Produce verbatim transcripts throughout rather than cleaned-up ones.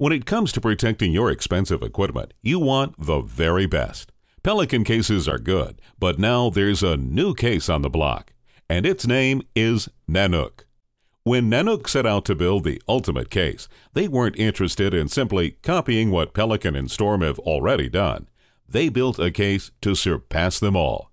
When it comes to protecting your expensive equipment, you want the very best. Pelican cases are good, but now there's a new case on the block, and its name is Nanuk. When Nanuk set out to build the ultimate case, they weren't interested in simply copying what Pelican and Storm have already done. They built a case to surpass them all.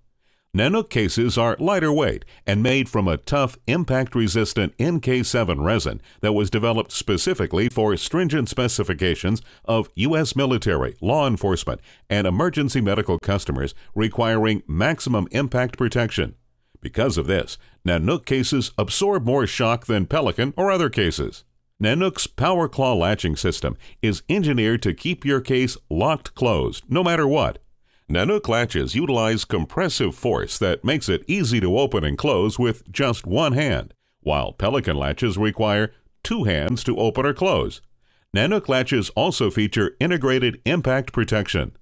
Nanuk cases are lighter weight and made from a tough, impact-resistant N K seven resin that was developed specifically for stringent specifications of U S military, law enforcement, and emergency medical customers requiring maximum impact protection. Because of this, Nanuk cases absorb more shock than Pelican or other cases. Nanuk's Power Claw Latching System is engineered to keep your case locked closed, no matter what. Nanuk latches utilize compressive force that makes it easy to open and close with just one hand, while Pelican latches require two hands to open or close. Nanuk latches also feature integrated impact protection.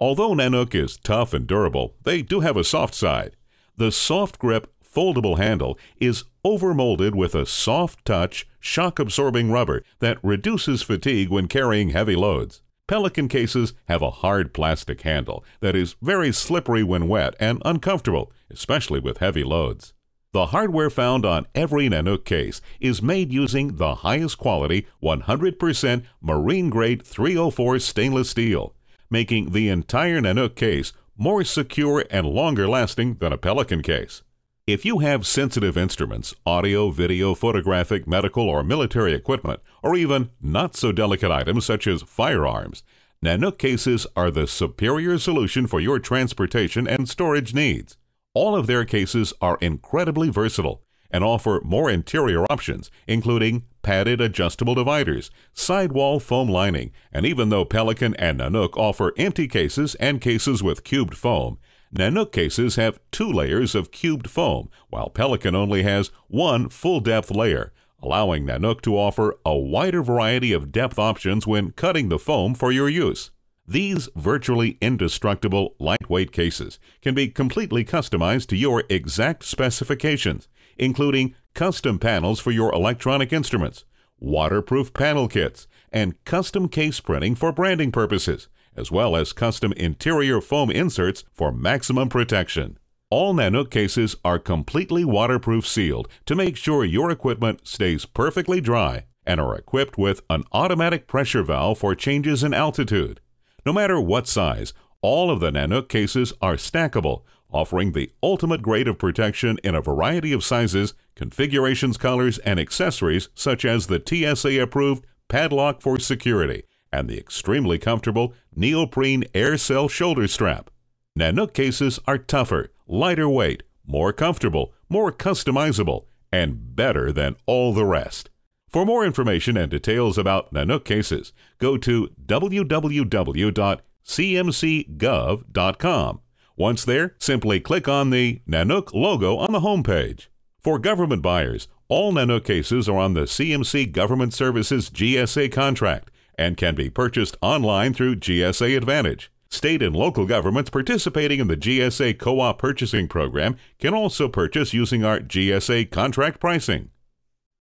Although Nanuk is tough and durable, they do have a soft side. The soft grip, foldable handle is overmolded with a soft touch, shock-absorbing rubber that reduces fatigue when carrying heavy loads. Pelican cases have a hard plastic handle that is very slippery when wet and uncomfortable, especially with heavy loads. The hardware found on every Nanuk case is made using the highest quality one hundred percent marine-grade three oh four stainless steel, making the entire Nanuk case more secure and longer lasting than a Pelican case. If you have sensitive instruments, audio, video, photographic, medical, or military equipment, or even not so delicate items such as firearms, Nanuk cases are the superior solution for your transportation and storage needs. All of their cases are incredibly versatile and offer more interior options, including padded adjustable dividers, sidewall foam lining, and even though Pelican and Nanuk offer empty cases and cases with cubed foam, Nanuk cases have two layers of cubed foam, while Pelican only has one full-depth layer, allowing Nanuk to offer a wider variety of depth options when cutting the foam for your use. These virtually indestructible lightweight cases can be completely customized to your exact specifications, including custom panels for your electronic instruments, waterproof panel kits, and custom case printing for branding purposes, as well as custom interior foam inserts for maximum protection. All Nanuk cases are completely waterproof sealed to make sure your equipment stays perfectly dry and are equipped with an automatic pressure valve for changes in altitude. No matter what size, all of the Nanuk cases are stackable, offering the ultimate grade of protection in a variety of sizes, configurations, colors, and accessories such as the T S A-approved padlock for security and the extremely comfortable neoprene air cell shoulder strap. Nanuk cases are tougher, lighter weight, more comfortable, more customizable, and better than all the rest. For more information and details about Nanuk cases, go to w w w dot c m c gov dot com. Once there, simply click on the Nanuk logo on the homepage. For government buyers, all Nanuk cases are on the C M C Government Services G S A contract and can be purchased online through G S A Advantage. State and local governments participating in the G S A Co-op Purchasing Program can also purchase using our G S A contract pricing.